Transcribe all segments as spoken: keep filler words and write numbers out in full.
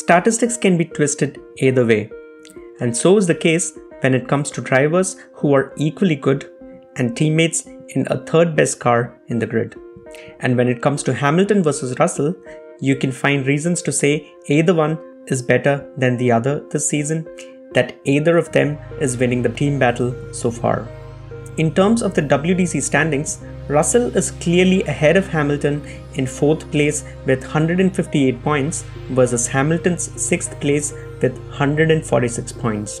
Statistics can be twisted either way, and so is the case when it comes to drivers who are equally good and teammates in a third best car in the grid. And when it comes to Hamilton versus Russell, you can find reasons to say either one is better than the other this season, that either of them is winning the team battle so far. In terms of the W D C standings, Russell is clearly ahead of Hamilton in fourth place with one hundred fifty-eight points versus Hamilton's sixth place with one hundred forty-six points.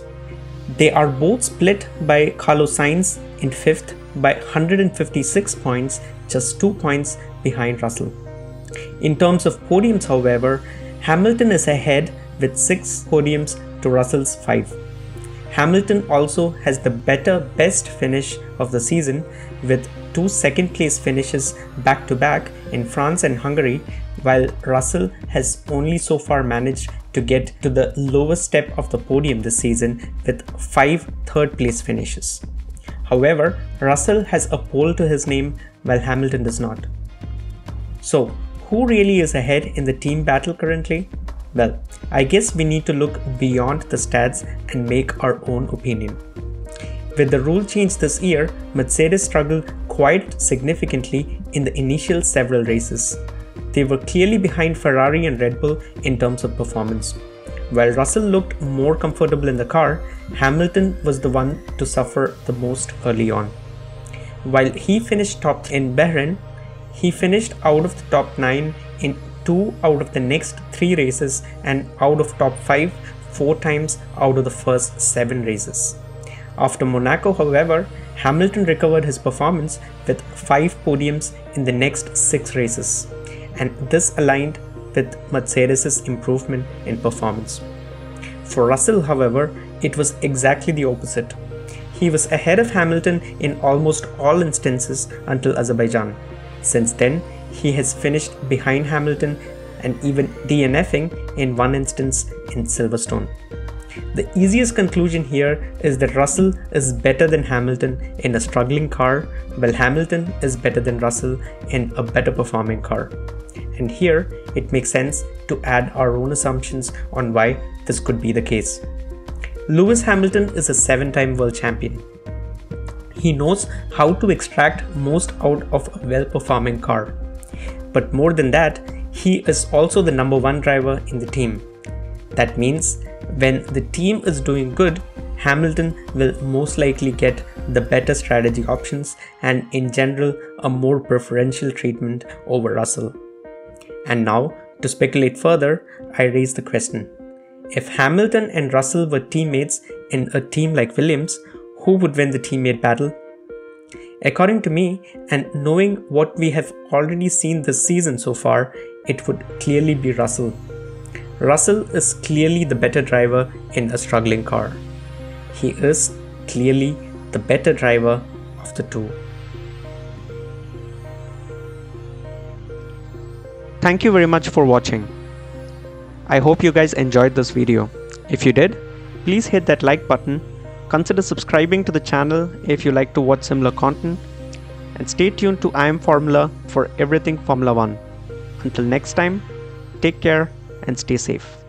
They are both split by Carlos Sainz in fifth by one hundred fifty-six points, just two points behind Russell. In terms of podiums, however, Hamilton is ahead with six podiums to Russell's five. Hamilton also has the better best finish of the season with two second place finishes back to back in France and Hungary, while Russell has only so far managed to get to the lowest step of the podium this season with five third place finishes. However, Russell has a pole to his name while Hamilton does not. So, who really is ahead in the team battle currently? Well, I guess we need to look beyond the stats and make our own opinion. With the rule change this year, Mercedes struggled quite significantly in the initial several races. They were clearly behind Ferrari and Red Bull in terms of performance. While Russell looked more comfortable in the car, Hamilton was the one to suffer the most early on. While he finished top in Bahrain, he finished out of the top nine in two out of the next three races and out of top five four times out of the first seven races. After Monaco, however, Hamilton recovered his performance with five podiums in the next six races, and this aligned with Mercedes' improvement in performance. For Russell, however, it was exactly the opposite. He was ahead of Hamilton in almost all instances until Azerbaijan. Since then, he has finished behind Hamilton and even D N F ing in one instance in Silverstone. The easiest conclusion here is that Russell is better than Hamilton in a struggling car, while Hamilton is better than Russell in a better performing car. And here, it makes sense to add our own assumptions on why this could be the case. Lewis Hamilton is a seven-time world champion. He knows how to extract most out of a well-performing car. But more than that, he is also the number one driver in the team. That means when the team is doing good, Hamilton will most likely get the better strategy options and in general a more preferential treatment over Russell. And now, to speculate further, I raise the question. If Hamilton and Russell were teammates in a team like Williams, who would win the teammate battle? According to me, and knowing what we have already seen this season so far, it would clearly be Russell. Russell is clearly the better driver in a struggling car. He is clearly the better driver of the two. Thank you very much for watching. I hope you guys enjoyed this video. If you did, please hit that like button. Consider subscribing to the channel if you like to watch similar content. And stay tuned to IamFormula for everything Formula one. Until next time, take care and stay safe.